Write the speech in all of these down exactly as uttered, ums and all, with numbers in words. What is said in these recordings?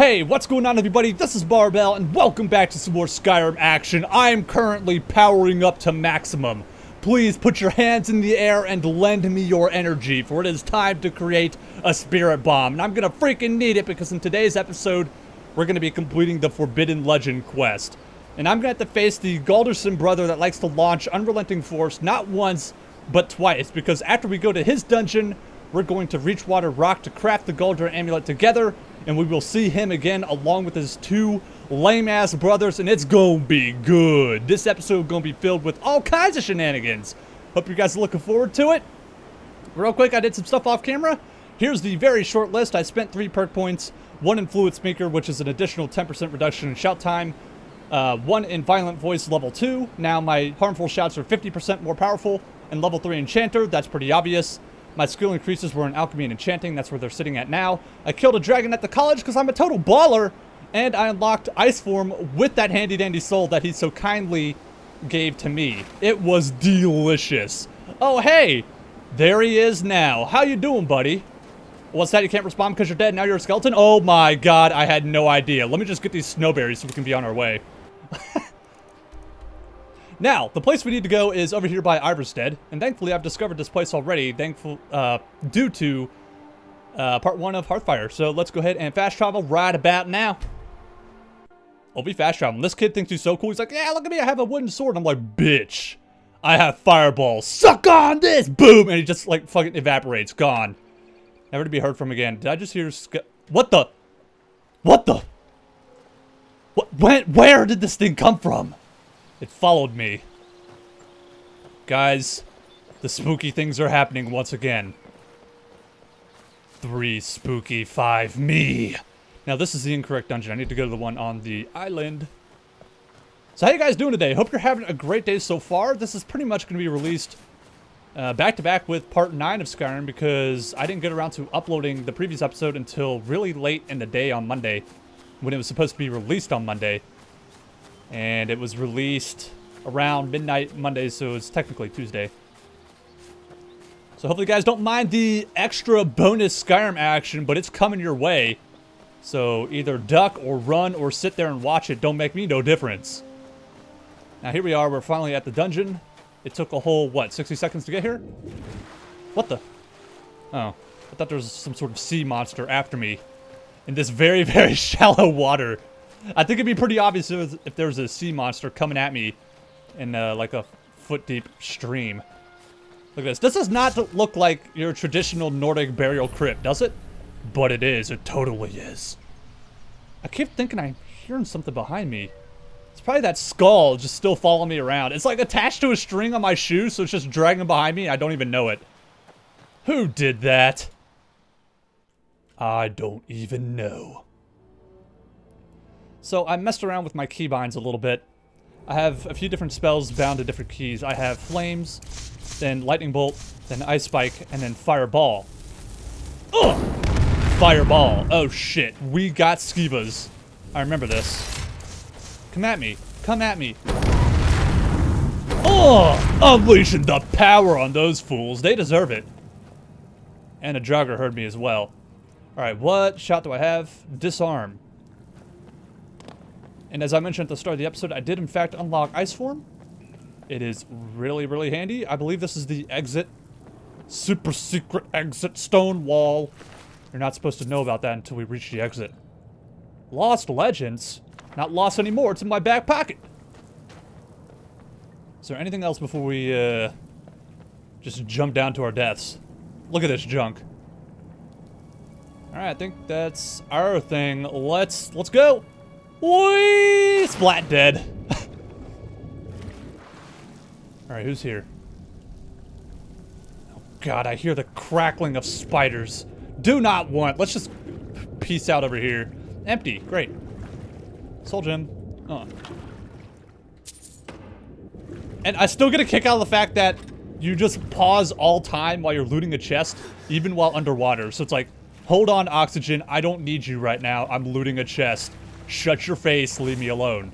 Hey, what's going on everybody? This is Barbell and welcome back to some more Skyrim action. I am currently powering up to maximum. Please put your hands in the air and lend me your energy, for it is time to create a spirit bomb. And I'm gonna freaking need it because in today's episode, we're gonna be completing the Forbidden Legend quest. And I'm gonna have to face the Gauldurson brother that likes to launch Unrelenting Force not once, but twice. Because after we go to his dungeon, we're going to Reachwater Rock to craft the Gauldur amulet together, and we will see him again along with his two lame-ass brothers, and it's gonna be good. This episode gonna be filled with all kinds of shenanigans. Hope you guys are looking forward to it. Real quick, I did some stuff off camera. Here's the very short list. I spent three perk points, one in Fluid Speaker, which is an additional ten percent reduction in shout time, uh, one in Violent Voice level two. Now my harmful shouts are fifty percent more powerful, and level three Enchanter, that's pretty obvious. My skill increases were in alchemy and enchanting. That's where they're sitting at now. I killed a dragon at the college because I'm a total baller. And I unlocked ice form with that handy dandy soul that he so kindly gave to me. It was delicious. Oh, hey. There he is now. How you doing, buddy? What's that? You can't respond because you're dead. Now you're a skeleton? Oh, my God. I had no idea. Let me just get these snowberries so we can be on our way. Now, the place we need to go is over here by Ivarstead, and thankfully I've discovered this place already, thankful, uh, due to uh, part one of Hearthfire. So let's go ahead and fast travel right about now. I'll be fast traveling. This kid thinks he's so cool. He's like, yeah, look at me, I have a wooden sword. I'm like, bitch, I have fireballs. Suck on this! Boom! And he just, like, fucking evaporates. Gone. Never to be heard from again. Did I just hear... What the? What the? What? When, where did this thing come from? It followed me. Guys, the spooky things are happening once again. Three spooky, five me. Now, this is the incorrect dungeon. I need to go to the one on the island. So, how you guys doing today? Hope you're having a great day so far. This is pretty much going to be released uh, back-to-back with part nine of Skyrim because I didn't get around to uploading the previous episode until really late in the day on Monday when it was supposed to be released on Monday. And it was released around midnight Monday, so it's technically Tuesday. So hopefully you guys don't mind the extra bonus Skyrim action, but it's coming your way. So either duck or run or sit there and watch it. Don't make me no difference. Now here we are. We're finally at the dungeon. It took a whole, what, sixty seconds to get here? What the? Oh, I thought there was some sort of sea monster after me in this very, very shallow water. I think it'd be pretty obvious if, if there was a sea monster coming at me in uh, like a foot-deep stream. Look at this. This does not look like your traditional Nordic burial crypt, does it? But it is. It totally is. I keep thinking I'm hearing something behind me. It's probably that skull just still following me around. It's like attached to a string on my shoe, so it's just dragging behind me. I don't even know it. Who did that? I don't even know. So I messed around with my keybinds a little bit. I have a few different spells bound to different keys. I have Flames, then Lightning Bolt, then Ice Spike, and then Fireball. Ugh! Fireball. Oh shit, we got Skivas. I remember this. Come at me. Come at me. Oh! Unleashing the power on those fools. They deserve it. And a jogger heard me as well. Alright, what shot do I have? Disarm. And as I mentioned at the start of the episode, I did in fact unlock ice form. It is really, really handy. I believe this is the exit. Super secret exit stone wall. You're not supposed to know about that until we reach the exit. Lost Legends? Not lost anymore. It's in my back pocket. Is there anything else before we uh, just jump down to our deaths? Look at this junk. Alright, I think that's our thing. Let's, let's go. Whee! Splat dead. Alright, who's here? Oh god, I hear the crackling of spiders. Do not want. Let's just peace out over here. Empty. Great. Soul gem. Uh. And I still get a kick out of the fact that you just pause all time while you're looting a chest, even while underwater. So it's like, hold on, oxygen. I don't need you right now. I'm looting a chest. Shut your face, leave me alone.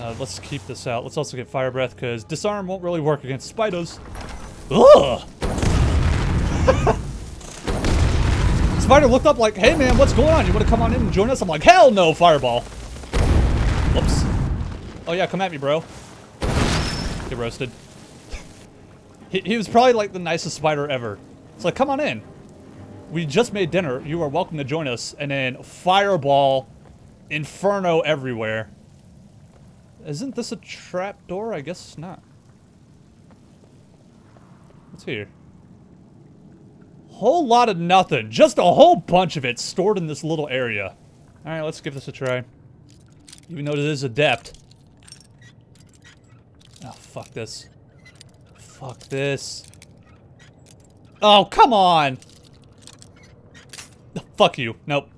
Uh, let's keep this out. Let's also get fire breath, because disarm won't really work against spiders. Ugh! spider looked up like, hey man, what's going on? You want to come on in and join us? I'm like, hell no, fireball. Whoops. Oh yeah, come at me, bro. Get roasted. He, he was probably like the nicest spider ever. It's like, come on in. We just made dinner. You are welcome to join us. And then fireball, inferno everywhere. Isn't this a trap door? I guess not. What's here? Whole lot of nothing. Just a whole bunch of it stored in this little area. All right, let's give this a try. Even though it is adept. Oh, fuck this. Fuck this. Oh, come on. Fuck you. Nope.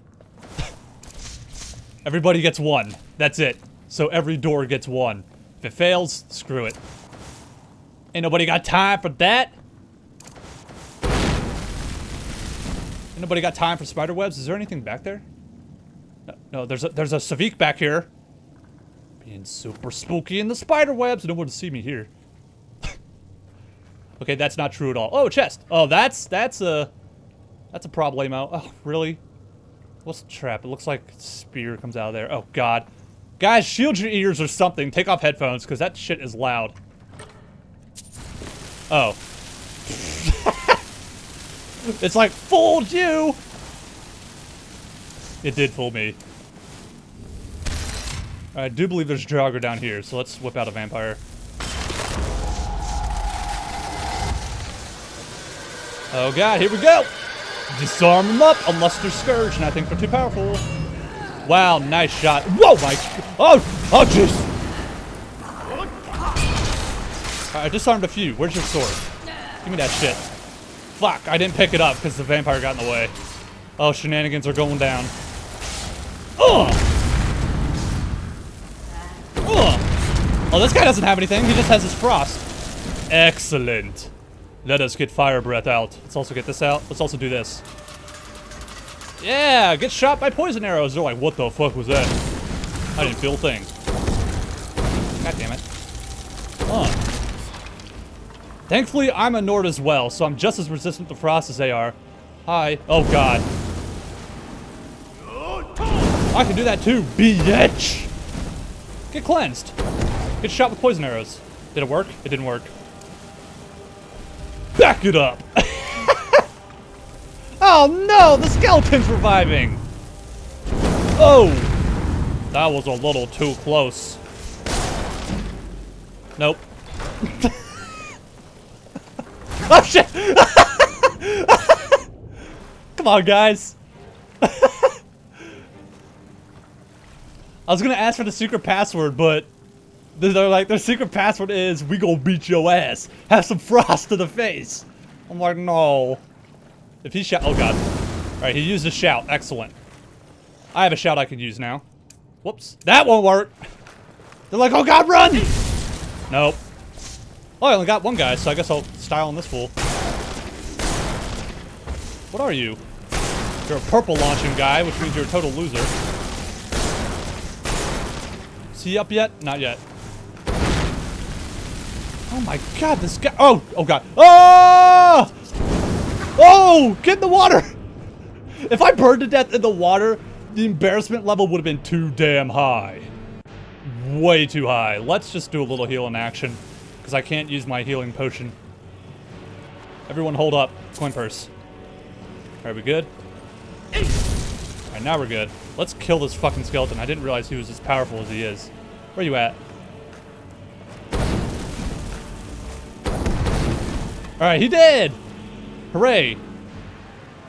Everybody gets one. That's it. So every door gets one. If it fails, screw it. Ain't nobody got time for that. Ain't nobody got time for spider webs. Is there anything back there? No, no there's a there's a Savik back here. Being super spooky in the spider webs. No one to see me here. Okay, that's not true at all. Oh, chest. Oh, that's that's a That's a problemo. Oh, really? What's the trap? It looks like spear comes out of there. Oh, God. Guys, shield your ears or something. Take off headphones, because that shit is loud. Oh. It's like, fooled you! It did fool me. I do believe there's a Draugr down here, so let's whip out a vampire. Oh, God, here we go! Disarm them up, unless they're Scourge, and I think they're too powerful. Wow, nice shot. Whoa, my... Oh, oh, jeez. Alright, I disarmed a few. Where's your sword? Give me that shit. Fuck, I didn't pick it up because the vampire got in the way. Oh, shenanigans are going down. Ugh! Ugh! Oh, this guy doesn't have anything. He just has his frost. Excellent. Let us get fire breath out. Let's also get this out. Let's also do this. Yeah, get shot by poison arrows. They're like, what the fuck was that? I didn't feel a thing. God damn it. Huh. Thankfully, I'm a Nord as well, so I'm just as resistant to frost as they are. Hi. Oh, God. I can do that too, bitch. Get cleansed. Get shot with poison arrows. Did it work? It didn't work. Back it up! Oh no! The skeleton's reviving! Oh! That was a little too close. Nope. Oh shit! Come on, guys! I was gonna ask for the secret password, but... They're like, their secret password is, we gonna beat your ass. Have some frost to the face. I'm like, no. If he shout, oh god. Alright, he used a shout. Excellent. I have a shout I can use now. Whoops. That won't work. They're like, oh god, run! Nope. Oh, I only got one guy, so I guess I'll style on this fool. What are you? You're a purple launching guy, which means you're a total loser. Is he up yet? Not yet. Oh my god, this guy. Oh, oh god. Oh! Oh, get in the water! If I burned to death in the water, the embarrassment level would have been too damn high. Way too high. Let's just do a little heal in action, because I can't use my healing potion. Everyone hold up. Coin purse. Are we good? Alright, now we're good. Let's kill this fucking skeleton. I didn't realize he was as powerful as he is. Where you at? Alright, he did! Hooray! Now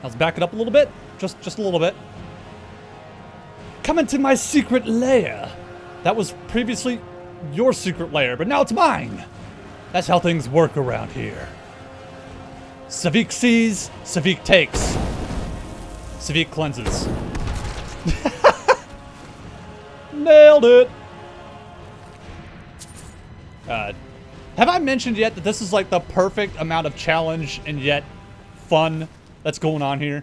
let's back it up a little bit. Just just a little bit. Come into my secret lair. That was previously your secret lair, but now it's mine. That's how things work around here. Savik sees, Savik takes. Savik cleanses. Nailed it! God. Have I mentioned yet that this is like the perfect amount of challenge and yet fun that's going on here?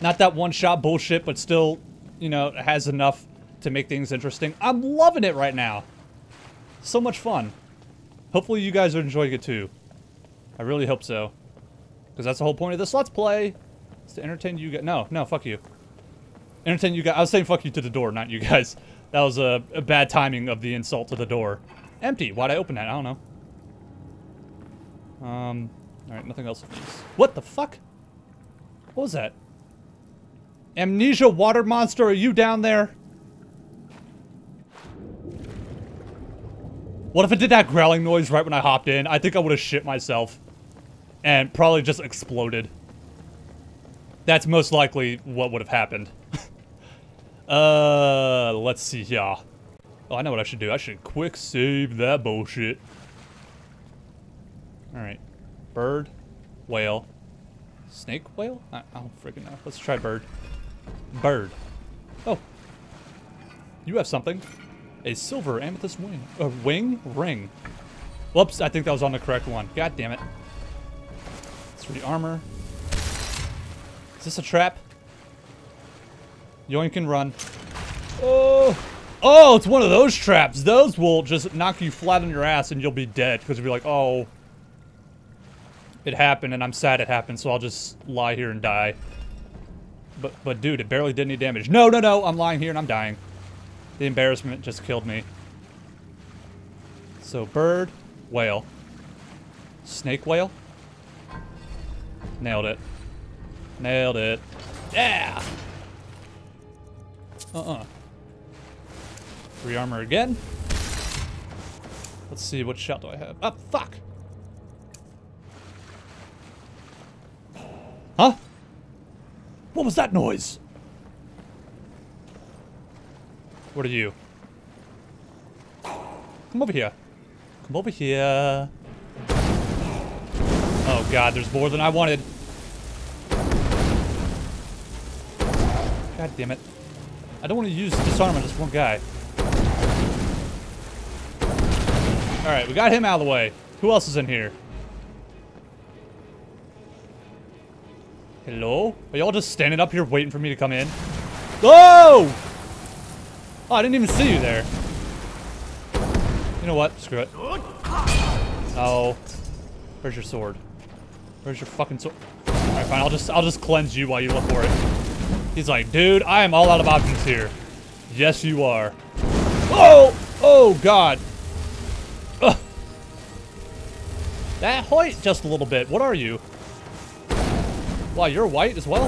Not that one-shot bullshit, but still, you know, it has enough to make things interesting. I'm loving it right now. So much fun. Hopefully you guys are enjoying it too. I really hope so. Because that's the whole point of this Let's Play. It's to entertain you guys. No, no, fuck you. Entertain you guys. I was saying fuck you to the door, not you guys. That was a, a bad timing of the insult to the door. Empty. Why'd I open that? I don't know. Um, alright, nothing else. What the fuck? What was that? Amnesia water monster, are you down there? What if it did that growling noise right when I hopped in? I think I would have shit myself. And probably just exploded. That's most likely what would have happened. uh, let's see here. Oh, I know what I should do. I should quick save that bullshit. Alright. Bird. Whale. Snake whale? I, I don't freaking know. Let's try bird. Bird. Oh. You have something. A silver amethyst wing. A wing? Ring. Whoops, I think that was on the correct one. God damn it. Let's read armor. Is this a trap? Yoink and run. Oh! Oh, it's one of those traps. Those will just knock you flat on your ass and you'll be dead. Because you'll be like, oh. It happened and I'm sad it happened, so I'll just lie here and die. But, but dude, it barely did any damage. No, no, no, I'm lying here and I'm dying. The embarrassment just killed me. So, bird. Whale. Snake whale? Nailed it. Nailed it. Yeah! Uh-uh. Free armor again. Let's see, what shot do I have? Oh, fuck! Huh? What was that noise? What are you? Come over here. Come over here. Oh god, there's more than I wanted. God damn it. I don't want to use disarm on this one guy. Alright, we got him out of the way. Who else is in here? Hello? Are y'all just standing up here waiting for me to come in? Whoa! Oh, I didn't even see you there. You know what? Screw it. Oh. Where's your sword? Where's your fucking sword? Alright, fine. I'll just, I'll just cleanse you while you look for it. He's like, dude, I am all out of options here. Yes, you are. Oh! Oh, God. Ugh. That white just a little bit. What are you? Why, you're white as well?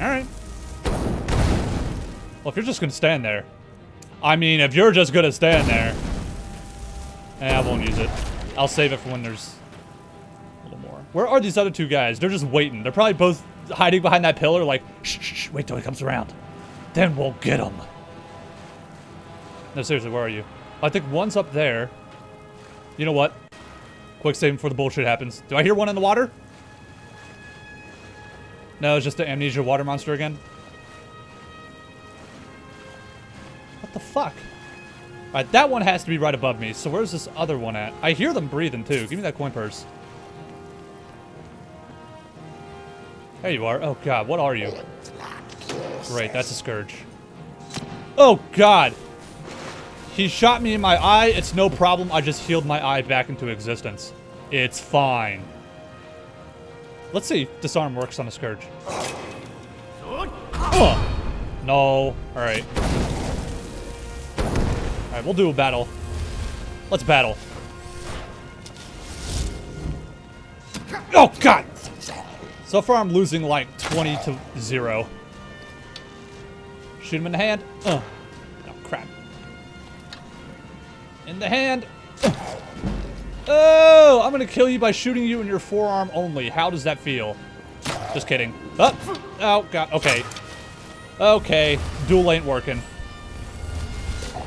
Alright. Well, if you're just gonna stand there. I mean, if you're just gonna stand there. Eh, I won't use it. I'll save it for when there's a little more. Where are these other two guys? They're just waiting. They're probably both hiding behind that pillar, like, shh, shh, shh, wait till he comes around. Then we'll get him. No, seriously, where are you? I think one's up there. You know what? Quick save before the bullshit happens. Do I hear one in the water? No, it's just the amnesia water monster again. What the fuck? Alright, that one has to be right above me. So where's this other one at? I hear them breathing, too. Give me that coin purse. There you are. Oh, God. What are you? Great. That's a scourge. Oh, God. He shot me in my eye. It's no problem. I just healed my eye back into existence. It's fine. Let's see if disarm works on a scourge. Uh, no. All right. All right. We'll do a battle. Let's battle. Oh, God. So far, I'm losing like twenty to zero. Shoot him in the hand. Uh. Oh, crap. In the hand. Uh. Oh, I'm going to kill you by shooting you in your forearm only. How does that feel? Just kidding. Oh, oh God. Okay. Okay. Duel ain't working. Do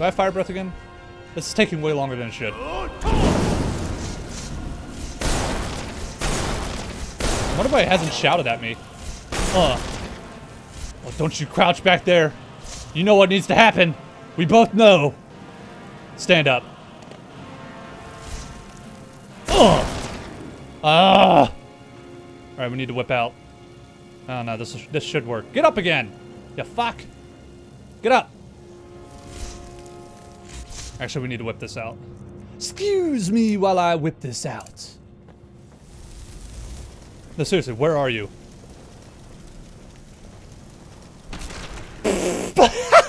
I have fire breath again? This is taking way longer than it should. I wonder why it hasn't shouted at me. Uh. Oh, don't you crouch back there. You know what needs to happen. We both know. Stand up. Uh. Ah. Uh. Alright, we need to whip out. Oh, no, this, is, this should work. Get up again. You fuck. Get up. Actually, we need to whip this out. Excuse me while I whip this out. No, seriously, where are you?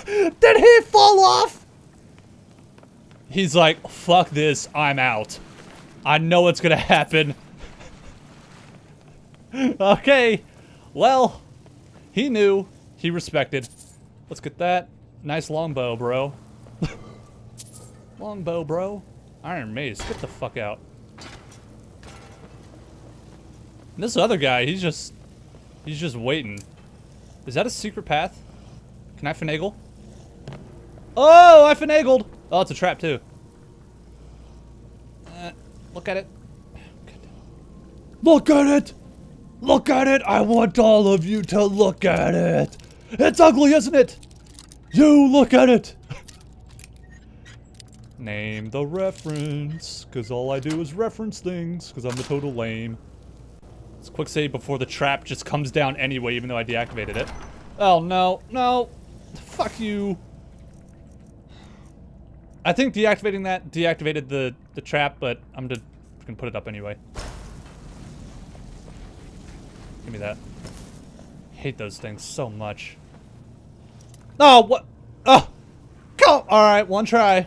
Did he fall off? He's like, fuck this, I'm out. I know what's gonna happen. Okay, well, he knew, he respected. Let's get that. Nice longbow, bro. Longbow, bro. Iron Mace, get the fuck out. And this other guy, he's just, he's just waiting. Is that a secret path? Can I finagle? Oh, I finagled! Oh, it's a trap too. Uh, look at it. Look at it! Look at it! I want all of you to look at it! It's ugly, isn't it? You look at it! Name the reference, because all I do is reference things, because I'm the total lame. Let's quick save before the trap just comes down anyway, even though I deactivated it. Oh, no. No. Fuck you. I think deactivating that deactivated the, the trap, but I'm just gonna put it up anyway. Give me that. I hate those things so much. Oh, what? Oh! Go! Alright, one try.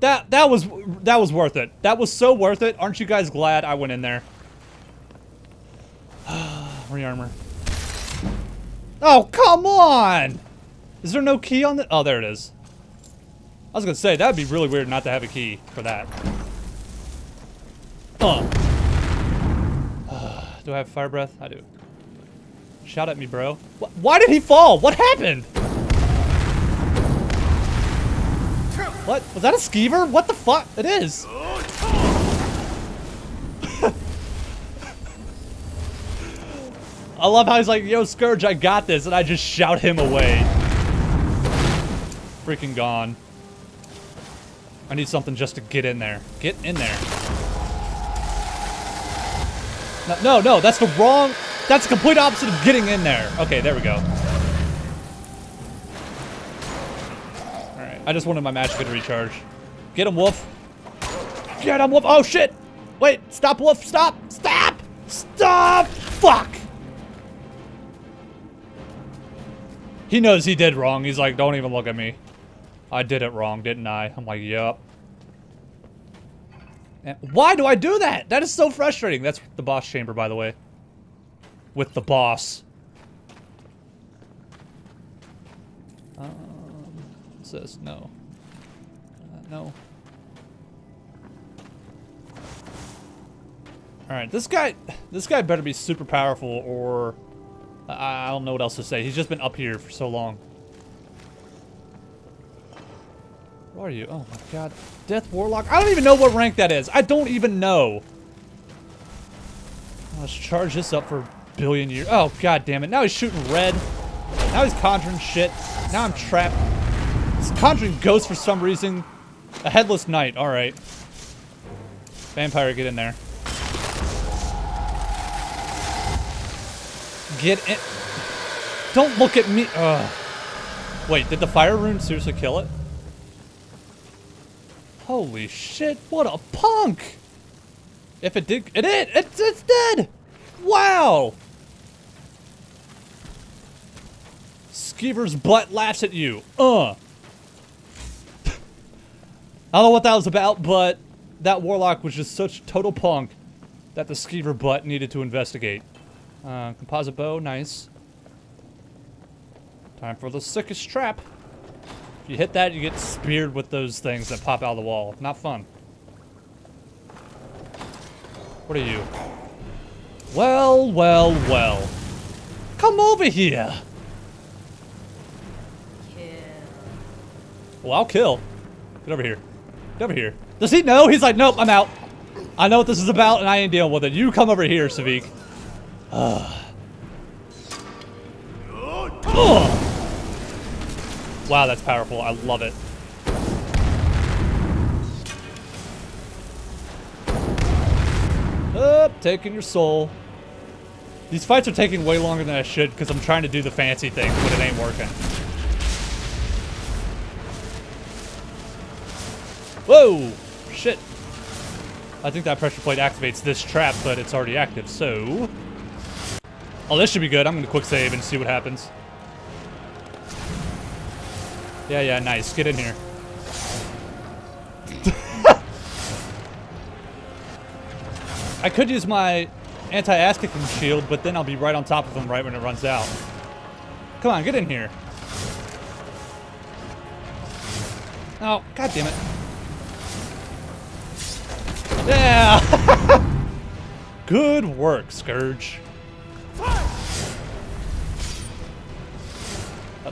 That that was that was worth it. That was so worth it. Aren't you guys glad I went in there? Rearmor. Oh, come on! Is there no key on the? Oh, there it is. I was gonna say that'd be really weird not to have a key for that. Uh. Uh, do I have fire breath? I do. Shout at me, bro. Wh- why did he fall? What happened? What? Was that a skeever? What the fuck? It is! I love how he's like, yo, Scourge, I got this, and I just shout him away. Freaking gone. I need something just to get in there. Get in there. No, no, no, that's the wrong... That's the complete opposite of getting in there. Okay, there we go. I just wanted my magic to recharge. Get him, Wolf. Get him, Wolf. Oh, shit. Wait. Stop, Wolf. Stop. Stop. Stop. Fuck. He knows he did wrong. He's like, don't even look at me. I did it wrong, didn't I? I'm like, yup. And why do I do that? That is so frustrating. That's the boss chamber, by the way. With the boss. Uh... This no, uh, no. All right, this guy, this guy better be super powerful, or uh, I don't know what else to say. He's just been up here for so long. Where are you? Oh my God, Death Warlock. I don't even know what rank that is. I don't even know. Let's charge this up for a billion years. Oh God damn it! Now he's shooting red. Now he's conjuring shit. Now I'm trapped. Conjuring ghosts for some reason. A headless knight. All right. Vampire, get in there. Get in. Don't look at me. Ugh. Wait, did the fire rune seriously kill it? Holy shit! What a punk! If it did, it it it's it's dead. Wow. Skeever's butt laughs at you. Uh. I don't know what that was about, but that warlock was just such total punk that the skeever butt needed to investigate. Uh, composite bow, nice. Time for the sickest trap. If you hit that, you get speared with those things that pop out of the wall. Not fun. What are you? Well, well, well. Come over here. Kill. Well, I'll kill. Get over here. Get over here. Does he know? He's like, nope, I'm out. I know what this is about, and I ain't dealing with it. You come over here, Savik. Uh. Oh. Wow, that's powerful. I love it. Oh, taking your soul. These fights are taking way longer than I should because I'm trying to do the fancy thing, but it ain't working. Whoa! Shit. I think that pressure plate activates this trap, but it's already active, so... Oh, this should be good. I'm going to quick save and see what happens. Yeah, yeah, nice. Get in here. I could use my anti-ass kicking shield, but then I'll be right on top of him right when it runs out. Come on, get in here. Oh, god damn it. Yeah! Good work, Scourge. Oh,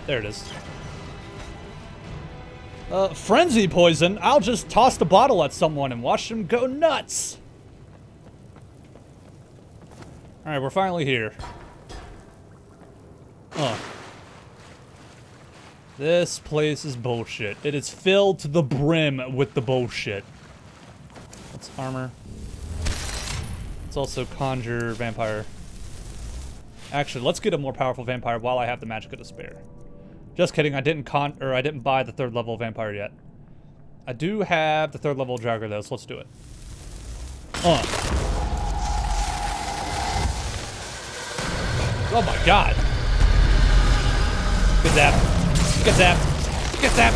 there it is. Uh, frenzy poison? I'll just toss the bottle at someone and watch them go nuts! Alright, we're finally here. Oh. This place is bullshit. It is filled to the brim with the bullshit. That's armor. It's also conjure vampire. Actually, let's get a more powerful vampire while I have the magic of despair. Just kidding, I didn't con- or I didn't buy the third level vampire yet. I do have the third level Draugr though, so let's do it. Uh. Oh my god. Get zapped. Get zapped. Get zapped.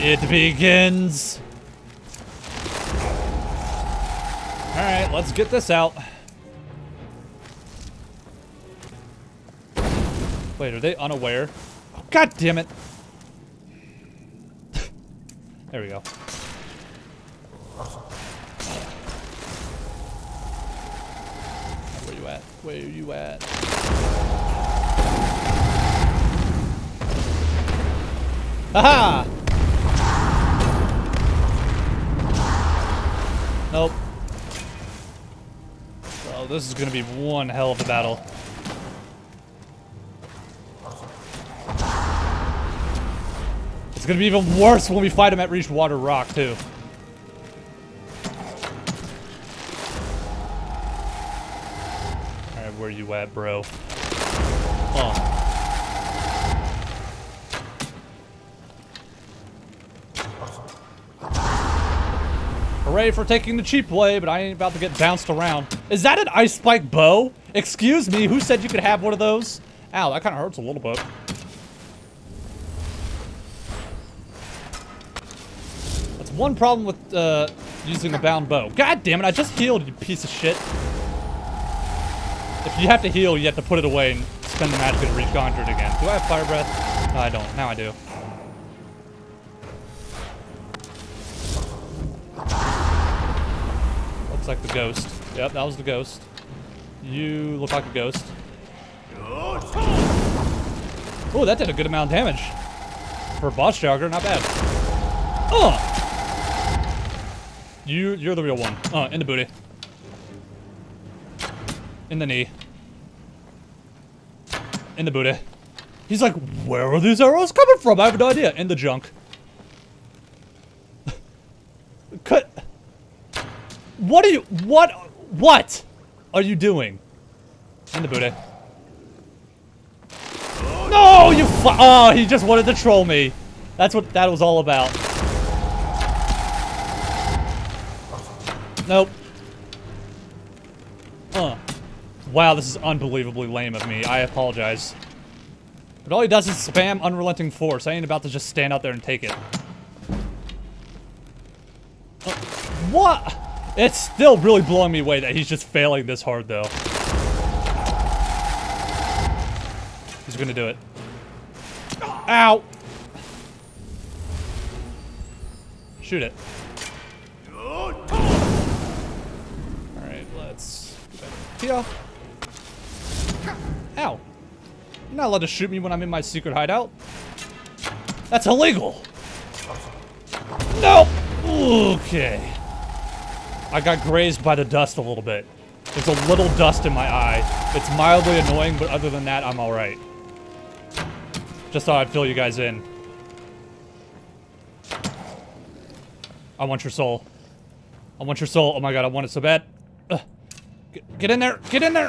It begins. Alright, let's get this out. Wait, are they unaware? Oh, god damn it! There we go. Where you at? Where you at? Aha! Nope. Oh, this is gonna be one hell of a battle. It's gonna be even worse when we fight him at Reachwater Rock, too. Alright, where you at, bro? Oh. Hooray for taking the cheap way, but I ain't about to get bounced around. Is that an ice spike bow? Excuse me, who said you could have one of those? Ow, that kinda hurts a little bit. One problem with uh, using a bound bow. God damn it! I just healed, you piece of shit. If you have to heal, you have to put it away and spend the magic to reconjure it again. Do I have fire breath? No, I don't. Now I do. Looks like the ghost. Yep, that was the ghost. You look like a ghost. Oh, that did a good amount of damage for a boss jogger. Not bad. Oh. You, you're the real one. Oh, in the booty. In the knee. In the booty. He's like, where are these arrows coming from? I have no idea. In the junk. Cut. What are you, what, what are you doing? In the booty. No, you fu- Oh, he just wanted to troll me. That's what that was all about. Nope. Uh. Wow, this is unbelievably lame of me. I apologize. But all he does is spam Unrelenting Force. I ain't about to just stand out there and take it. Uh, what? It's still really blowing me away that he's just failing this hard, though. He's gonna do it. Ow! Shoot it. Here. Ow. You're not allowed to shoot me when I'm in my secret hideout. That's illegal. Nope. Okay. I got grazed by the dust a little bit. There's a little dust in my eye. It's mildly annoying, but other than that, I'm alright. Just thought I'd fill you guys in. I want your soul. I want your soul. Oh my god, I want it so bad. Ugh. Get in there! Get in there!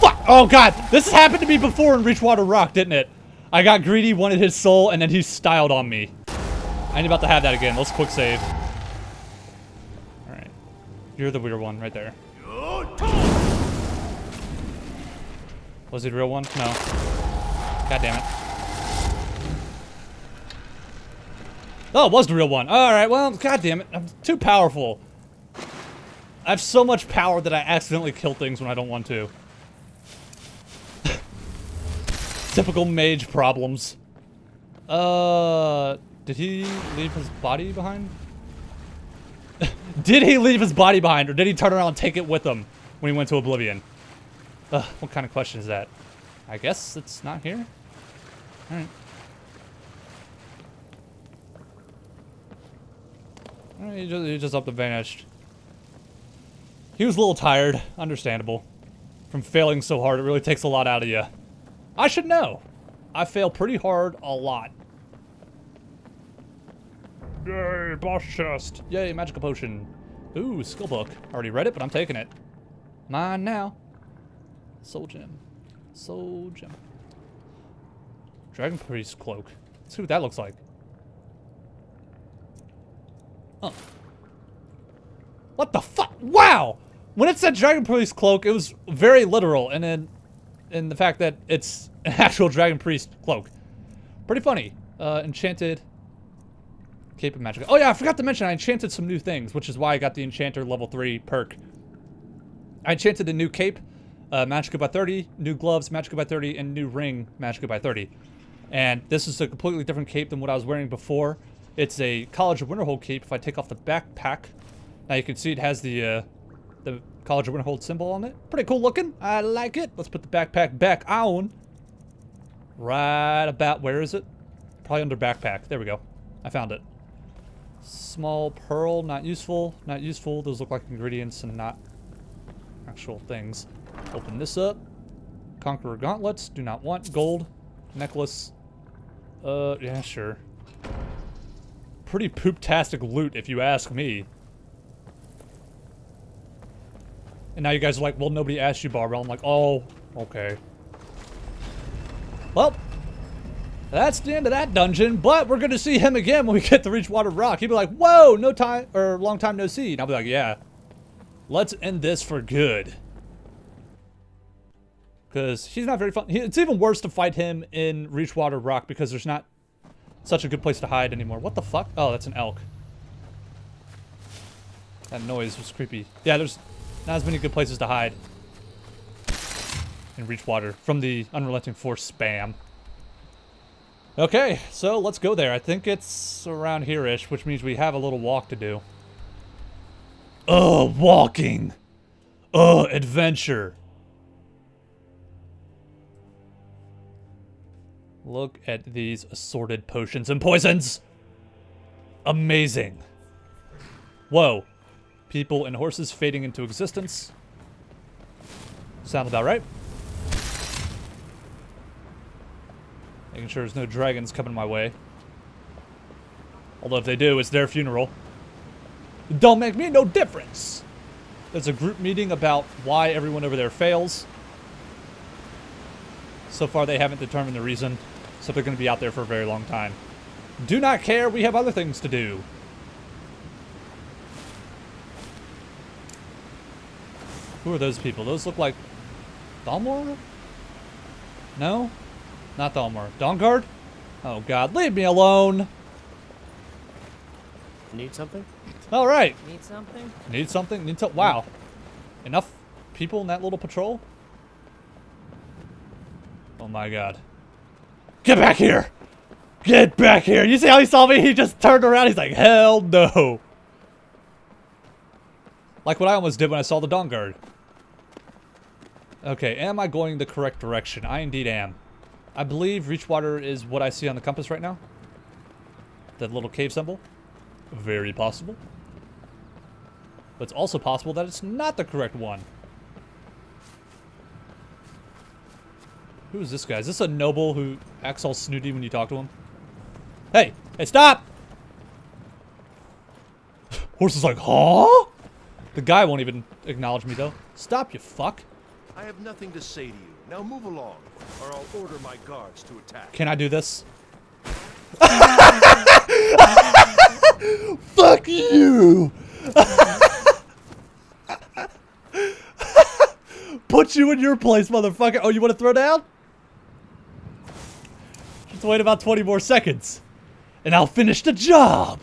Fuck! Oh god! This has happened to me before in Reachwater Rock, didn't it? I got greedy, wanted his soul, and then he styled on me. I ain't about to have that again. Let's quick save. Alright. You're the weird one right there. Was it a real one? No. God damn it. Oh, it was the real one. Alright, well, god damn it. I'm too powerful. I have so much power that I accidentally kill things when I don't want to. Typical mage problems. Uh, did he leave his body behind? Did he leave his body behind, or did he turn around and take it with him when he went to Oblivion? Ugh, what kind of question is that? I guess it's not here? Alright. Alright, he just, he just up and vanished. He was a little tired, understandable. From failing so hard, it really takes a lot out of you. I should know. I fail pretty hard a lot. Yay, boss chest. Yay, magical potion. Ooh, skill book. Already read it, but I'm taking it. Mine now. Soul gem. Soul gem. Dragon priest cloak. Let's see what that looks like. Huh. What the fuck? Wow! When it said Dragon Priest Cloak, it was very literal, and then, and the fact that it's an actual Dragon Priest Cloak. Pretty funny. Uh, enchanted Cape of Magic. Oh yeah, I forgot to mention I enchanted some new things, which is why I got the Enchanter level three perk. I enchanted a new cape, uh, Magicka by thirty, new gloves, Magicka by thirty, and new ring, Magicka by thirty. And this is a completely different cape than what I was wearing before. It's a College of Winterhold cape. If I take off the backpack, now you can see it has the uh, the College of Winterhold symbol on it. Pretty cool looking. I like it. Let's put the backpack back on. Right about, where is it? Probably under backpack. There we go. I found it. Small pearl. Not useful. Not useful. Those look like ingredients and not actual things. Open this up. Conqueror gauntlets. Do not want. Gold. Necklace. Uh, yeah, sure. Pretty poop-tastic loot, if you ask me. And now you guys are like, well, nobody asked you, Barbell. I'm like, oh, okay. Well, that's the end of that dungeon, but we're going to see him again when we get to Reachwater Rock. He'd be like, whoa, no time, or long time no see. And I'll be like, yeah, let's end this for good. Because he's not very fun. He, it's even worse to fight him in Reachwater Rock because there's not such a good place to hide anymore. What the fuck? Oh, that's an elk. That noise was creepy. Yeah, there's not as many good places to hide in Reachwater from the Unrelenting Force spam. Okay, so let's go there. I think it's around here-ish, which means we have a little walk to do. Oh, walking. Oh, adventure. Look at these assorted potions and poisons. Amazing. Whoa. People and horses fading into existence. Sound about right. Making sure there's no dragons coming my way. Although if they do, it's their funeral. It don't make me no difference. There's a group meeting about why everyone over there fails. So far they haven't determined the reason. So they're going to be out there for a very long time. Do not care. We have other things to do. Who are those people? Those look like Thalmor? No? Not Thalmor. Dawnguard? Oh god, leave me alone! Need something? Alright. Need something? Need something? Need something? Wow. Enough people in that little patrol? Oh my god. Get back here! Get back here! You see how he saw me? He just turned around. He's like, hell no! Like what I almost did when I saw the Dawnguard. Okay, am I going the correct direction? I indeed am. I believe Reachwater is what I see on the compass right now. That little cave symbol. Very possible. But it's also possible that it's not the correct one. Who is this guy? Is this a noble who acts all snooty when you talk to him? Hey! Hey, stop! Horse is like, huh? The guy won't even acknowledge me, though. Stop, you fuck. I have nothing to say to you. Now move along, or I'll order my guards to attack. Can I do this? Fuck you! put you in your place, motherfucker. Oh, you want to throw down? Just wait about twenty more seconds, and I'll finish the job.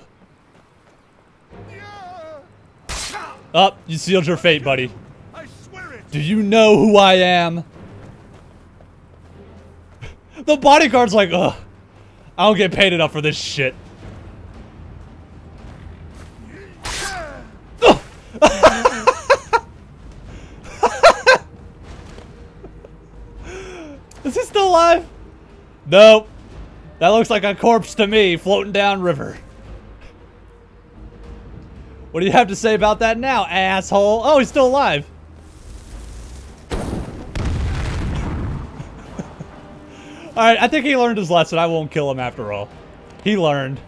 Oh, you sealed your fate, buddy. I swear it. Do you know who I am? The bodyguard's like, ugh, I don't get paid enough for this shit. Is he still alive? Nope. That looks like a corpse to me, floating down river. What do you have to say about that now, asshole? Oh, he's still alive. Alright, I think he learned his lesson. I won't kill him after all. He learned.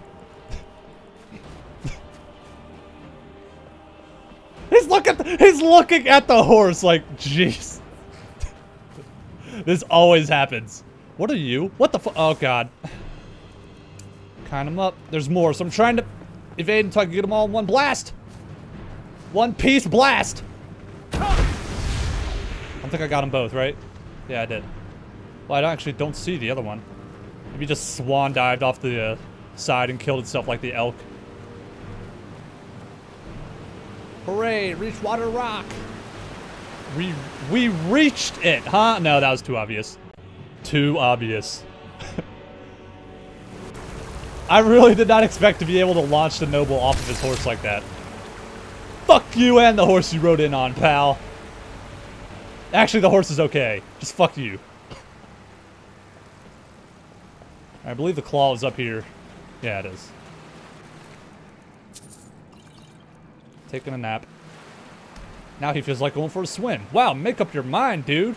He's looking he's looking at the horse like, jeez. This always happens. What are you? What the fu- Oh, God. Kind him up. There's more, so I'm trying to evade until I can get them all in one blast. One piece blast. I think I got them both, right? Yeah, I did. Well, I actually don't see the other one. Maybe just swan dived off the uh, side and killed itself like the elk. Hooray, Reachwater Rock. We, we reached it, huh? No, that was too obvious. Too obvious. I really did not expect to be able to launch the noble off of his horse like that. Fuck you and the horse you rode in on, pal. Actually, the horse is okay. Just fuck you. I believe the claw is up here. Yeah, it is. Taking a nap. Now he feels like going for a swim. Wow, make up your mind, dude.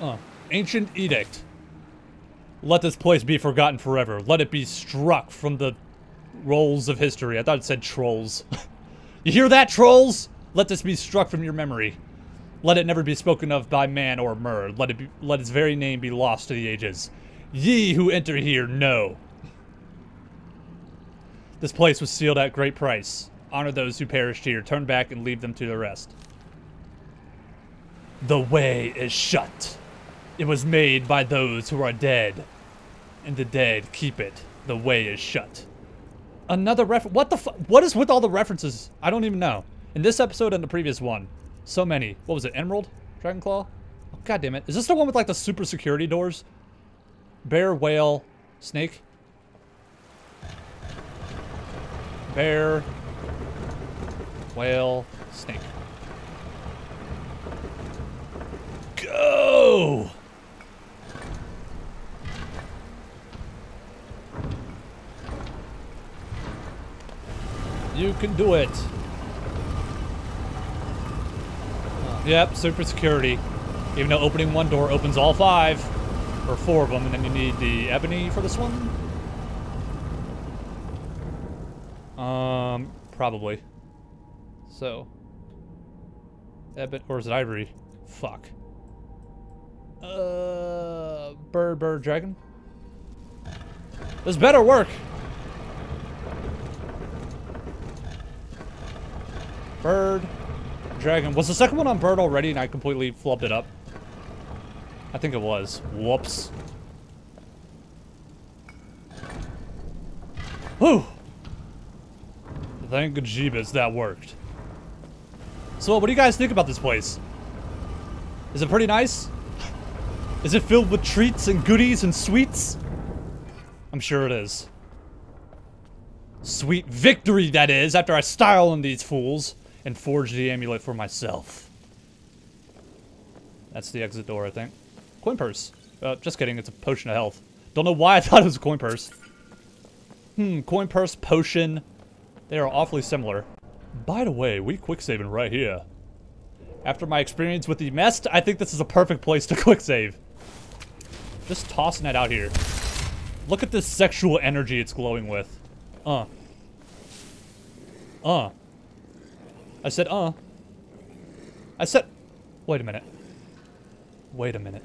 Uh, ancient edict. Let this place be forgotten forever. Let it be struck from the rolls of history. I thought it said trolls. You hear that, trolls? Let this be struck from your memory. Let it never be spoken of by man or mer. Let it be, let its very name be lost to the ages. Ye who enter here, know. This place was sealed at great price. Honor those who perished here. Turn back and leave them to the rest. The way is shut. It was made by those who are dead. And the dead keep it. The way is shut. Another ref- What the fu- What is with all the references? I don't even know. In this episode and the previous one. So many. What was it? Emerald? Dragonclaw? Oh, God damn it. Is this the one with like the super security doors? Bear, whale, snake? Bear, whale, snake. Go! You can do it. Yep, super security. Even though opening one door opens all five, or four of them, and then you need the ebony for this one? Um, probably. So. Ebony, or is it ivory? Fuck. Uh, bird, bird, dragon? This better work! Bird. Dragon. Was the second one on bird already and I completely flubbed it up? I think it was. Whoops. Whew! Thank Jeebus that worked. So what do you guys think about this place? Is it pretty nice? Is it filled with treats and goodies and sweets? I'm sure it is. Sweet victory, that is, after I style on these fools. And forge the amulet for myself. That's the exit door, I think. Coin purse. Uh, just kidding, it's a potion of health. Don't know why I thought it was a coin purse. Hmm, coin purse, potion. They are awfully similar. By the way, we quicksaving right here. After my experience with the mest, I think this is a perfect place to quicksave. Just tossing that out here. Look at this sexual energy it's glowing with. Uh. Uh. I said, uh. I said, wait a minute. Wait a minute.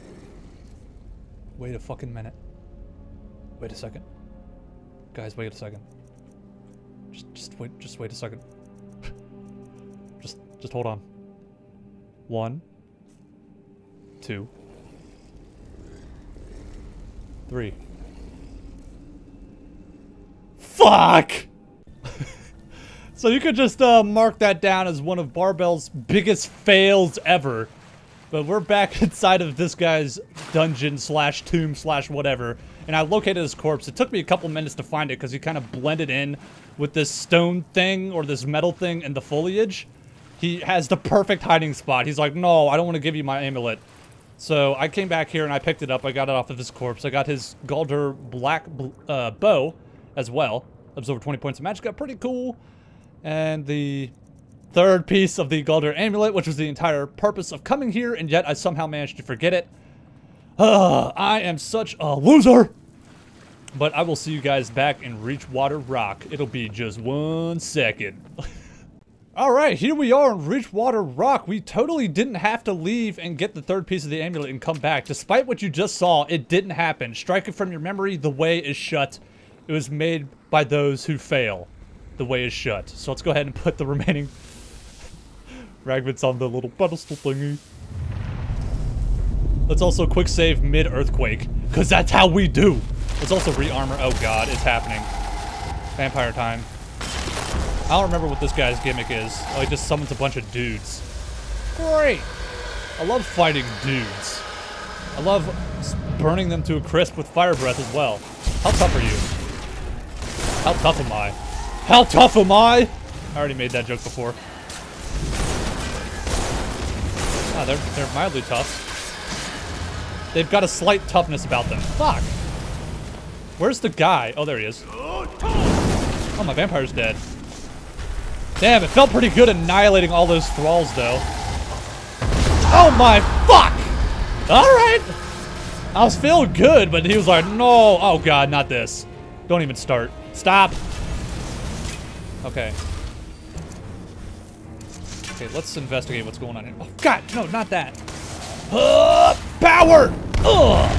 Wait a fucking minute. Wait a second. Guys, wait a second. Just, just wait, just wait a second. just, just hold on. One. Two. Three. Fuck! So you could just uh, mark that down as one of Barbell's biggest fails ever. But we're back inside of this guy's dungeon slash tomb slash whatever. And I located his corpse. It took me a couple minutes to find it because he kind of blended in with this stone thing or this metal thing and the foliage. He has the perfect hiding spot. He's like, no, I don't want to give you my amulet. So I came back here and I picked it up. I got it off of his corpse. I got his Gauldur black uh, bow as well. Absorbed twenty points of magic. Got pretty cool. And the third piece of the Gauldur amulet, which was the entire purpose of coming here, and yet I somehow managed to forget it. Ugh, I am such a loser! But I will see you guys back in Reachwater Rock. It'll be just one second. Alright, here we are in Reachwater Rock. We totally didn't have to leave and get the third piece of the amulet and come back. Despite what you just saw, it didn't happen. Strike it from your memory, the way is shut. It was made by those who fail. The way is shut. So let's go ahead and put the remaining fragments on the little pedestal thingy. Let's also quick save mid-earthquake, because that's how we do. Let's also re-armor. Oh god, it's happening. Vampire time. I don't remember what this guy's gimmick is. Oh, he just summons a bunch of dudes. Great! I love fighting dudes. I love burning them to a crisp with fire breath as well. How tough are you? How tough am I? How tough am I? I already made that joke before. Ah, they're, they're mildly tough. They've got a slight toughness about them. Fuck! Where's the guy? Oh, there he is. Oh, my vampire's dead. Damn, it felt pretty good annihilating all those thralls, though. Oh my fuck! Alright! I was feeling good, but he was like, no! Oh god, not this. Don't even start. Stop! Okay. Okay, let's investigate what's going on here. Oh, God! No, not that! Uh, power! Ugh!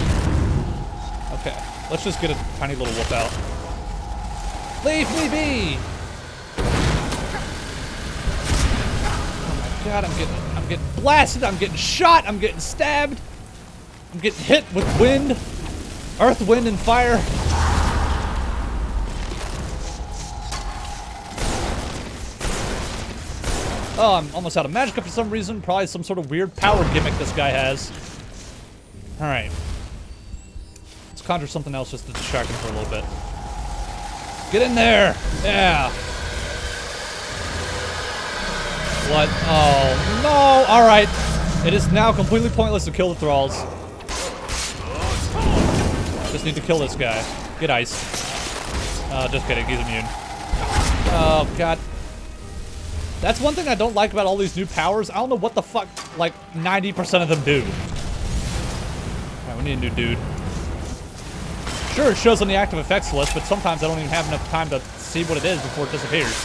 Okay, let's just get a tiny little whoop out. Leave me be! Oh my God, I'm getting, I'm getting blasted, I'm getting shot, I'm getting stabbed, I'm getting hit with wind, earth, wind, and fire. Oh, I'm almost out of magic for some reason. Probably some sort of weird power gimmick this guy has. Alright. Let's conjure something else just to distract him for a little bit. Get in there! Yeah! What? Oh, no! Alright. It is now completely pointless to kill the thralls. Just need to kill this guy. Get ice. Uh, just kidding. He's immune. Oh, God. That's one thing I don't like about all these new powers. I don't know what the fuck, like, ninety percent of them do. Alright, we need a new dude. Sure, it shows on the active effects list, but sometimes I don't even have enough time to see what it is before it disappears.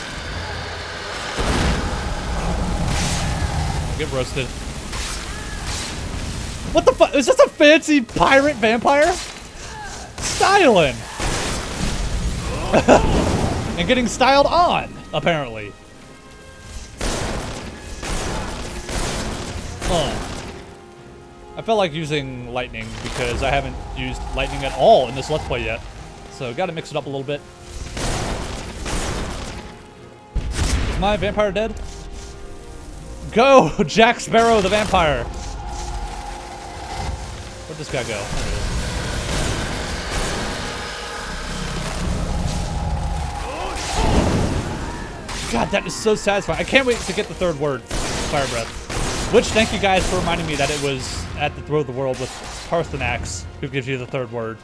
Get roasted. What the fuck? Is this a fancy pirate vampire? Styling! And getting styled on, apparently. Oh. I felt like using lightning because I haven't used lightning at all in this Let's Play yet. So, gotta mix it up a little bit. Is my vampire dead? Go! Jack Sparrow the vampire! Where'd this guy go? There it is. God, that is so satisfying. I can't wait to get the third word. Fire breath. Which, thank you guys for reminding me that it was at the Throw of the World with Paarthurnax, who gives you the third word.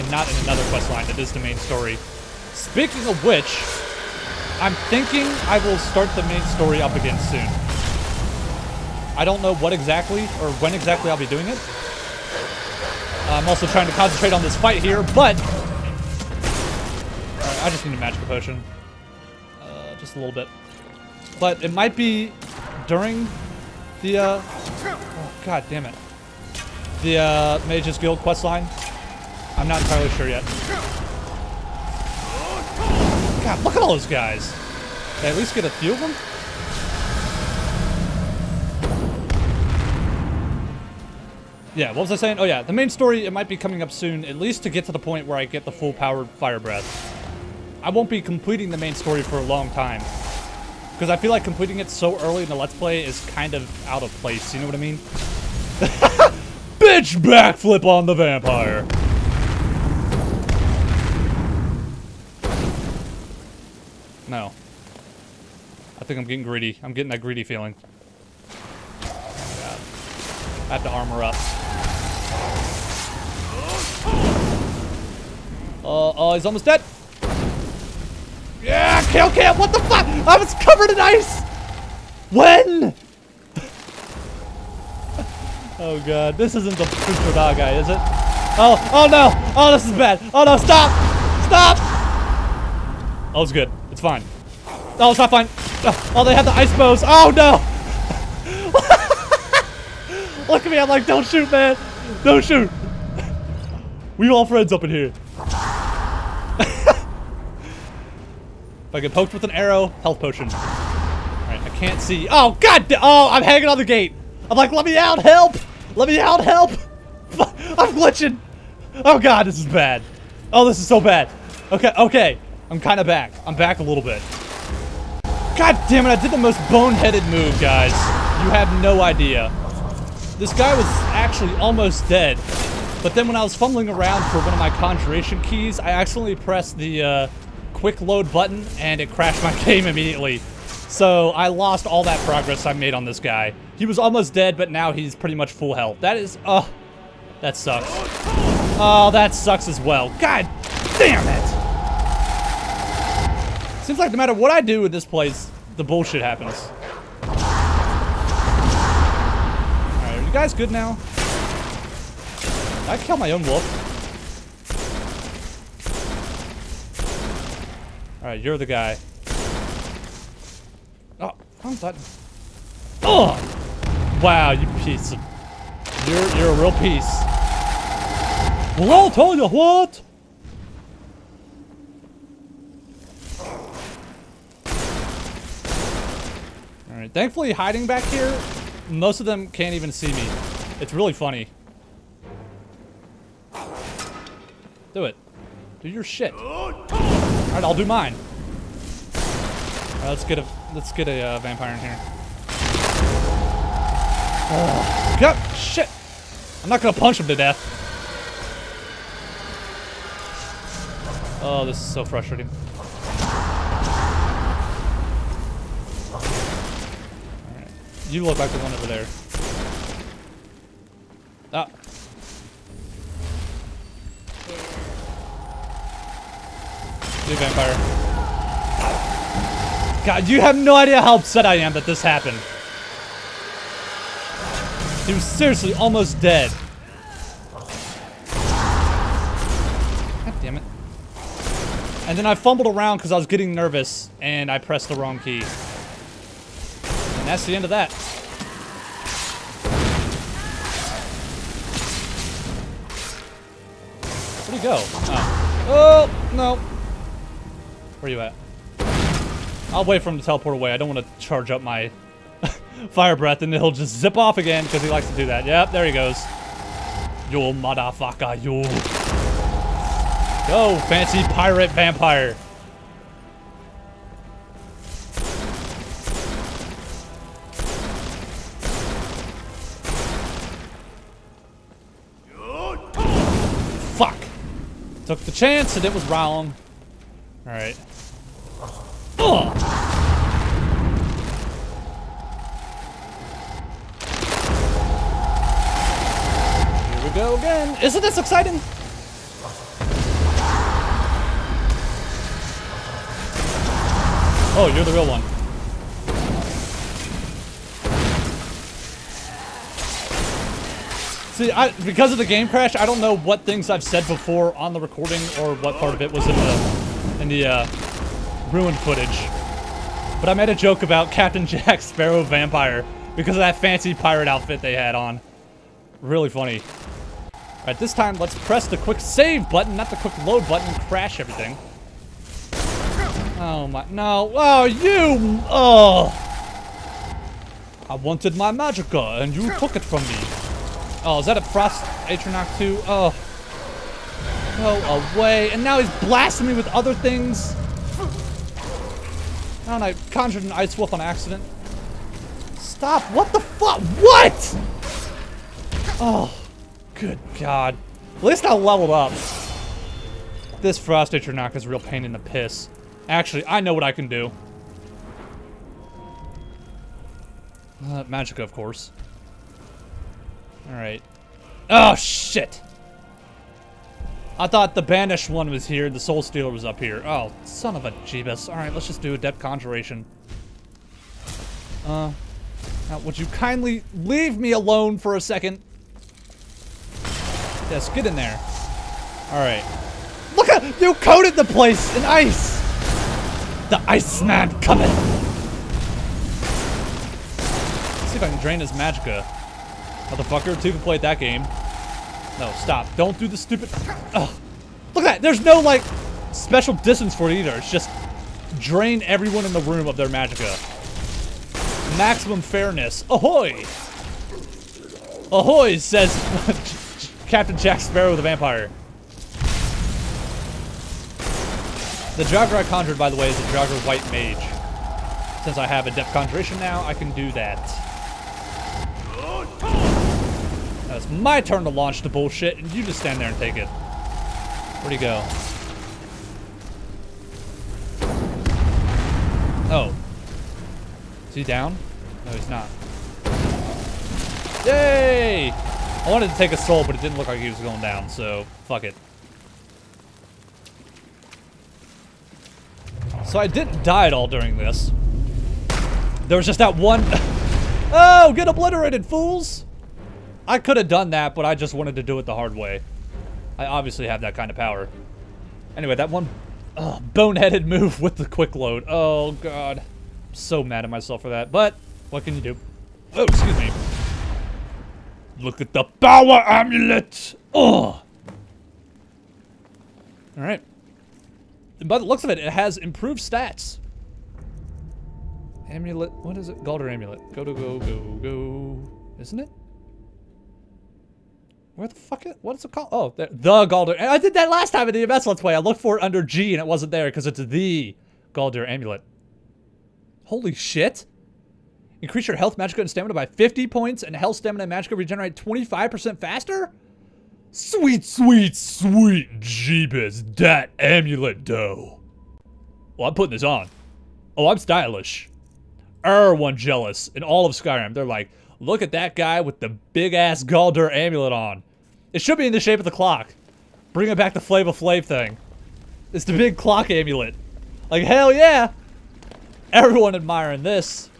And not in another quest line, it is the main story. Speaking of which, I'm thinking I will start the main story up again soon. I don't know what exactly, or when exactly I'll be doing it. I'm also trying to concentrate on this fight here, but... Alright, I just need a magical potion. Uh, just a little bit. But it might be... during the, uh, oh, god damn it, the uh, Mage's Guild questline. I'm not entirely sure yet. God, look at all those guys. Did I at least get a few of them? yeah, what was I saying? Oh yeah, the main story, it might be coming up soon, at least to get to the point where I get the full powered fire breath. I won't be completing the main story for a long time, because I feel like completing it so early in the Let's Play is kind of out of place, you know what I mean? Bitch backflip on the vampire! No. I think I'm getting greedy. I'm getting that greedy feeling. God. I have to armor up. Oh, uh, oh, he's almost dead! Yeah, kill cam! What the fuck? I was covered in ice! When? Oh god, this isn't the Pucho Dog guy, is it? Oh, oh no! Oh, this is bad! Oh no, stop! Stop! Oh, it's good. It's fine. Oh, it's not fine. Oh, they have the ice bows. Oh no! Look at me, I'm like, don't shoot, man! Don't shoot! We all friends up in here. If I get poked with an arrow, health potion. All right, I can't see. Oh, god! Oh, I'm hanging on the gate. I'm like, let me out, help! Let me out, help! I'm glitching. Oh god, this is bad. Oh, this is so bad. Okay, okay. I'm kind of back. I'm back a little bit. God damn it! I did the most boneheaded move, guys. You have no idea. This guy was actually almost dead, but then when I was fumbling around for one of my conjuration keys, I accidentally pressed the. Uh, quick load button and it crashed my game immediately, so I lost all that progress I made on this guy. He was almost dead, but now he's pretty much full health. That is, oh, that sucks. Oh, that sucks as well. God damn it. Seems like no matter what I do in this place, the bullshit happens. Alright, are you guys good now? Did I kill my own wolf? Alright, you're the guy. Oh, wrong button. Oh! Wow, you piece of... You're, you're a real piece. Well, I'll tell you what! Alright, thankfully hiding back here, most of them can't even see me. It's really funny. Do it. Do your shit. All right, I'll do mine. All right, let's get a let's get a uh, vampire in here. Oh, God, shit! I'm not gonna punch him to death. Oh, this is so frustrating. All right, you look like the one over there. Ah. Vampire. God, you have no idea how upset I am that this happened. He was seriously almost dead. God damn it. And then I fumbled around because I was getting nervous and I pressed the wrong key. And that's the end of that. Where'd he go? Oh, oh no. Where you at? I'll wait for him to teleport away. I don't want to charge up my fire breath and he'll just zip off again because he likes to do that. Yep, there he goes. You motherfucker, you. Go, fancy pirate vampire. Fuck. Took the chance and it was wrong. All right. Ugh. Here we go again. Isn't this exciting? Oh, you're the real one. See, I, because of the game crash, I don't know what things I've said before on the recording or what part of it was in the... in the uh, ruined footage. But I made a joke about Captain Jack Sparrow Vampire because of that fancy pirate outfit they had on. Really funny. Alright, this time let's press the quick save button, not the quick load button, and crash everything. Oh my, no, oh you, oh. I wanted my magica and you took it from me. Oh, is that a Frost Atronox too? Oh. Go away. And now he's blasting me with other things. Oh, and I conjured an Ice Wolf on accident. Stop. What the fuck? What? Oh, good God. At least I leveled up. This Frost Atronox is a real pain in the piss. Actually, I know what I can do. Uh, Magicka, of course. Alright. Oh, shit! I thought the Banished one was here, the Soul Stealer was up here. Oh, son of a jeebus. Alright, let's just do Adept Conjuration. Uh, now, would you kindly leave me alone for a second? Yes, get in there. Alright. Look at- you coated the place in ice! The Iceman coming! Let's see if I can drain his Magicka. Motherfucker, two can play that game. No, stop. Don't do the stupid... Ugh. Look at that. There's no, like, special distance for it either. It's just drain everyone in the room of their Magicka. Maximum fairness. Ahoy! Ahoy, says Captain Jack Sparrow the Vampire. The Draugr I conjured, by the way, is a Draugr White Mage. Since I have Adept Conjuration now, I can do that. It's my turn to launch the bullshit, and you just stand there and take it. Where'd he go? Oh. Is he down? No, he's not. Yay! I wanted to take a soul, but it didn't look like he was going down, so fuck it. So I didn't die at all during this. There was just that one... Oh, get obliterated, fools! I could have done that, but I just wanted to do it the hard way. I obviously have that kind of power. Anyway, that one uh, boneheaded move with the quick load. Oh, God. I'm so mad at myself for that, but what can you do? Oh, excuse me. Look at the power amulet. Oh. All right. And by the looks of it, it has improved stats. Amulet. What is it? Gauldur amulet. Go, go, go, go, go. Isn't it? Where the fuck is it? What's it called? Oh, there, the Gauldur. I did that last time in the D M S Let's Play. I looked for it under G and it wasn't there because it's the Gauldur amulet. Holy shit. Increase your health, magicka, and stamina by fifty points, and health, stamina, and magicka regenerate twenty-five percent faster? Sweet, sweet, sweet jeebus. That amulet, dough. Well, I'm putting this on. Oh, I'm stylish. Everyone jealous in all of Skyrim. They're like, look at that guy with the big-ass Gauldur amulet on. It should be in the shape of the clock. Bringing back the Flava Flav thing. It's the big clock amulet. Like, hell yeah! Everyone admiring this.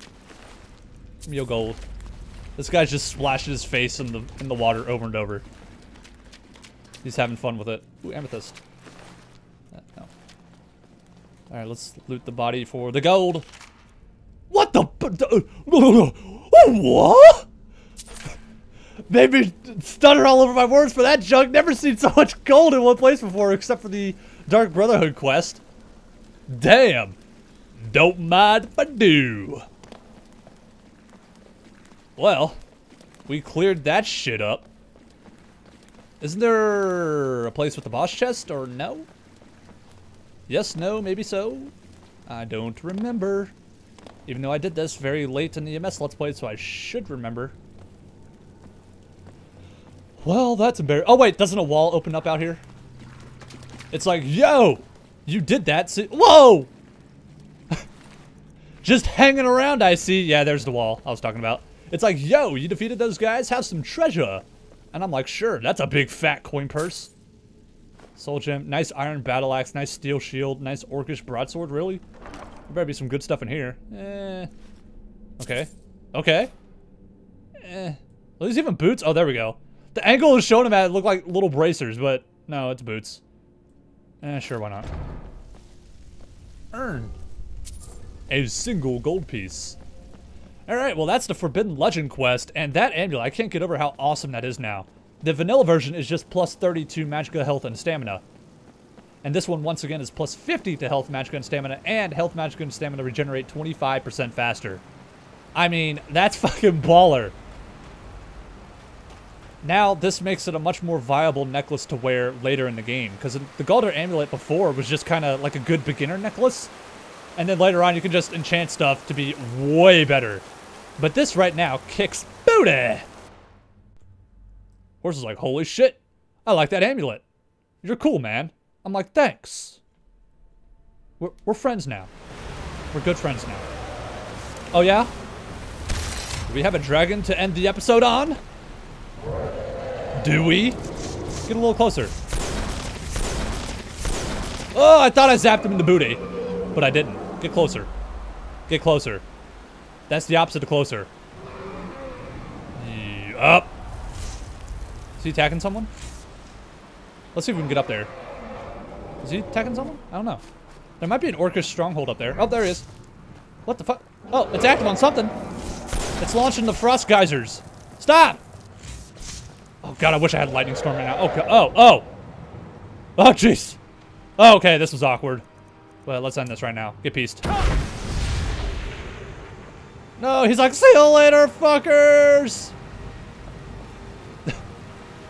Yo, gold. This guy's just splashing his face in the in the water over and over. He's having fun with it. Ooh, amethyst. Uh, no. Alright, let's loot the body for the gold. What the... What? Made me stutter all over my words for that junk. Never seen so much gold in one place before, except for the Dark Brotherhood quest. Damn. Don't mind if I do. Well, we cleared that shit up. Isn't there a place with the boss chest, or no? Yes, no, maybe so. I don't remember. Even though I did this very late in the E M S Let's Play, so I should remember. Well, that's embarrassing. Oh, wait, doesn't a wall open up out here? It's like, yo, you did that. See Whoa! Just hanging around, I see. Yeah, there's the wall I was talking about. It's like, yo, you defeated those guys? Have some treasure. And I'm like, sure, that's a big fat coin purse. Soul gem, nice iron battle axe, nice steel shield, nice orcish broadsword, really? There better be some good stuff in here. Eh. Okay. Okay. Eh. Are these even boots? Oh, there we go. The angle is showing them at it looked like little bracers, but no, it's boots. Eh, sure, why not? Earn a single gold piece. Alright, well, that's the Forbidden Legend quest, and that amulet, I can't get over how awesome that is now. The vanilla version is just plus thirty-two magicka, health, and stamina. And this one, once again, is plus fifty to health, magicka, and stamina, and health, magicka, and stamina regenerate twenty-five percent faster. I mean, that's fucking baller. Now, this makes it a much more viable necklace to wear later in the game, because the Gauldur Amulet before was just kind of like a good beginner necklace, and then later on you can just enchant stuff to be way better. But this right now kicks booty! Horse is like, holy shit, I like that amulet. You're cool, man. I'm like, thanks. We're, we're friends now. We're good friends now. Oh yeah? Do we have a dragon to end the episode on? Do we? Get a little closer. Oh, I thought I zapped him in the booty, but I didn't. Get closer. Get closer. That's the opposite of closer. Up. Is he attacking someone? Let's see if we can get up there. Is he attacking someone? I don't know. There might be an orcish stronghold up there. Oh, there he is. What the fuck? Oh, it's active on something. It's launching the frost geysers. Stop! Oh god, I wish I had a lightning storm right now. Oh god. Oh, oh. Oh, jeez. Oh, okay, this was awkward. Well, let's end this right now. Get peaced. No, he's like, see you later, fuckers!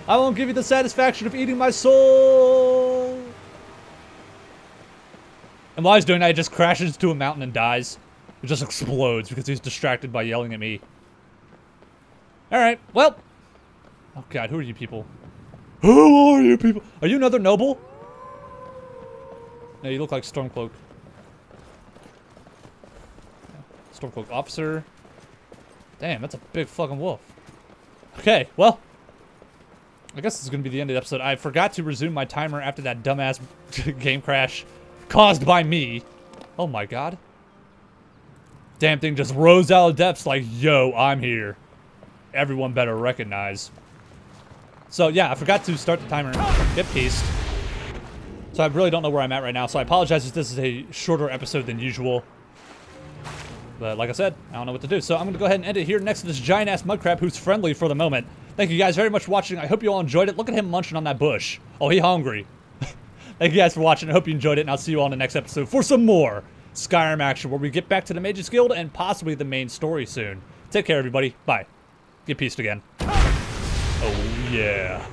I won't give you the satisfaction of eating my soul! And while he's doing that, he just crashes to a mountain and dies. It just explodes because he's distracted by yelling at me. Alright, well... Oh god, who are you people? Who are you people? Are you another noble? No, you look like Stormcloak. Stormcloak officer. Damn, that's a big fucking wolf. Okay, well... I guess this is going to be the end of the episode. I forgot to resume my timer after that dumbass game crash caused by me. Oh my god. Damn thing just rose out of the depths like, yo, I'm here. Everyone better recognize. So yeah, I forgot to start the timer. Get peaced. So I really don't know where I'm at right now. So I apologize if this is a shorter episode than usual. But like I said, I don't know what to do. So I'm going to go ahead and end it here next to this giant-ass mudcrab who's friendly for the moment. Thank you guys very much for watching. I hope you all enjoyed it. Look at him munching on that bush. Oh, he hungry. Thank you guys for watching. I hope you enjoyed it, and I'll see you all in the next episode for some more Skyrim action, where we get back to the Mages Guild and possibly the main story soon. Take care, everybody. Bye. Get peaced again. Oh, yeah.